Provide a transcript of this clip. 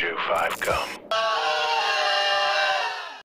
2-5, come.